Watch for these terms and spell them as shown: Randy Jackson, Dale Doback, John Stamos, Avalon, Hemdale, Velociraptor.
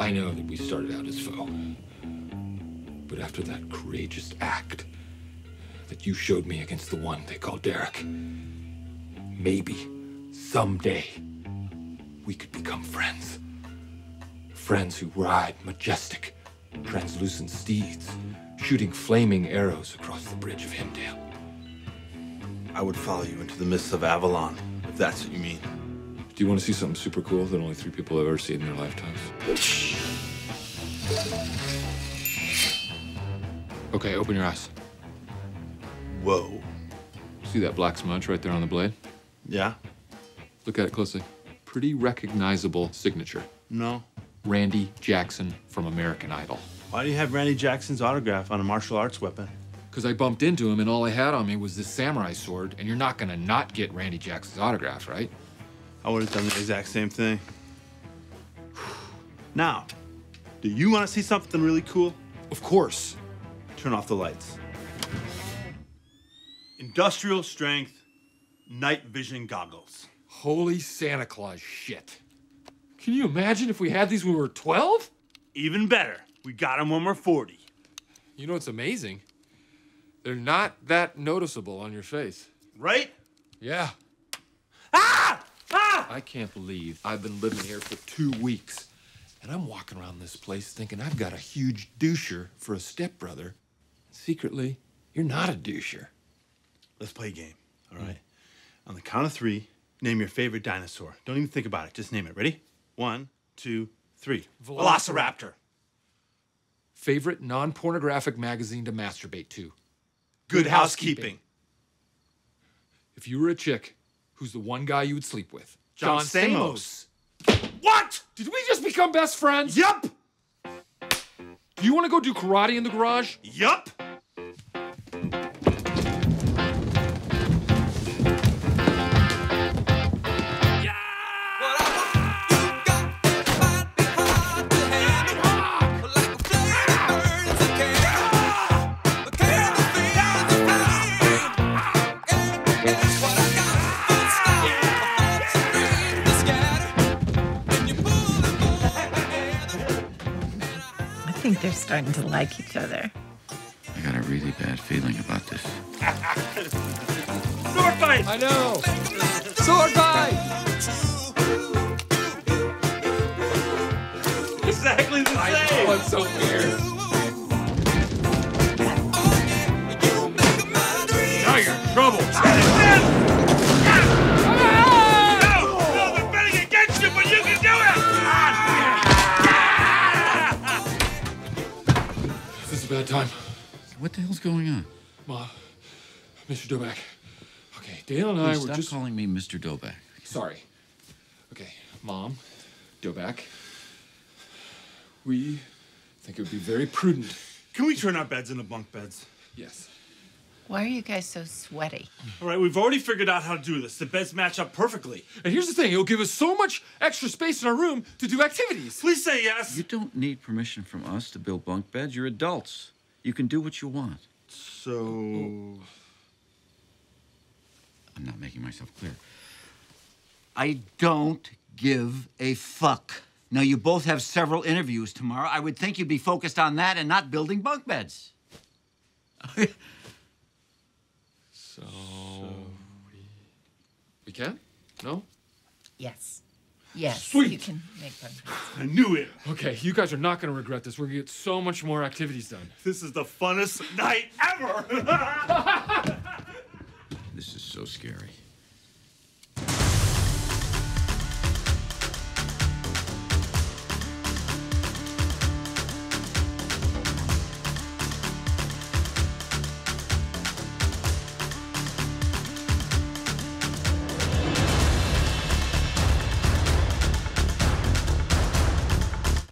I know that we started out as foe. But after that courageous act that you showed me against the one they call Derek, maybe someday we could become friends. Friends who ride majestic, translucent steeds, shooting flaming arrows across the bridge of Hemdale. I would follow you into the mists of Avalon, if that's what you mean. Do you want to see something super cool that only 3 people have ever seen in their lifetimes? Okay, open your eyes. Whoa. See that black smudge right there on the blade? Yeah. Look at it closely. Pretty recognizable signature. No. Randy Jackson from American Idol. Why do you have Randy Jackson's autograph on a martial arts weapon? Because I bumped into him and all I had on me was this samurai sword, and you're not gonna not get Randy Jackson's autograph, right? I would have done the exact same thing. Now, do you want to see something really cool? Of course. Turn off the lights. Industrial strength night vision goggles. Holy Santa Claus shit. Can you imagine if we had these when we were 12? Even better. We got them when we're 40. You know what's amazing? They're not that noticeable on your face. Right? Yeah. Ah! Ah! I can't believe I've been living here for 2 weeks, and I'm walking around this place thinking I've got a huge doucher for a stepbrother. Secretly, you're not a doucher. Let's play a game, all right? On the count of 3, name your favorite dinosaur. Don't even think about it. Just name it. Ready? 1, 2, 3. Velociraptor. Favorite non-pornographic magazine to masturbate to? Good Housekeeping. If you were a chick, who's the one guy you would sleep with? John Stamos. What? Did we just become best friends? Yup. Do you want to go do karate in the garage? Yup. I think they're starting to like each other. I got a really bad feeling about this. Sword fight! I know! Sword fight! Exactly the same! I know, I'm so weird. Now you're in trouble! No! They're betting against you, but you can do it! Bad time. What the hell's going on? Mom, Mr. Doback. Okay, Dale and I were just... Stop calling me Mr. Doback. Sorry. Okay, Mom, Doback, we think it would be very prudent. Can we turn our beds into bunk beds? Yes. Why are you guys so sweaty? All right, we've already figured out how to do this. The beds match up perfectly. And here's the thing, it'll give us so much extra space in our room to do activities. Please say yes. You don't need permission from us to build bunk beds. You're adults. You can do what you want. So... Oh. I'm not making myself clear. I don't give a fuck. Now, you both have several interviews tomorrow. I would think you'd be focused on that and not building bunk beds. So we can? No? Yes. Yes. Sweet. You can make bunk beds. I knew it. Okay, you guys are not going to regret this. We're going to get so much more activities done. This is the funnest night ever. This is so scary.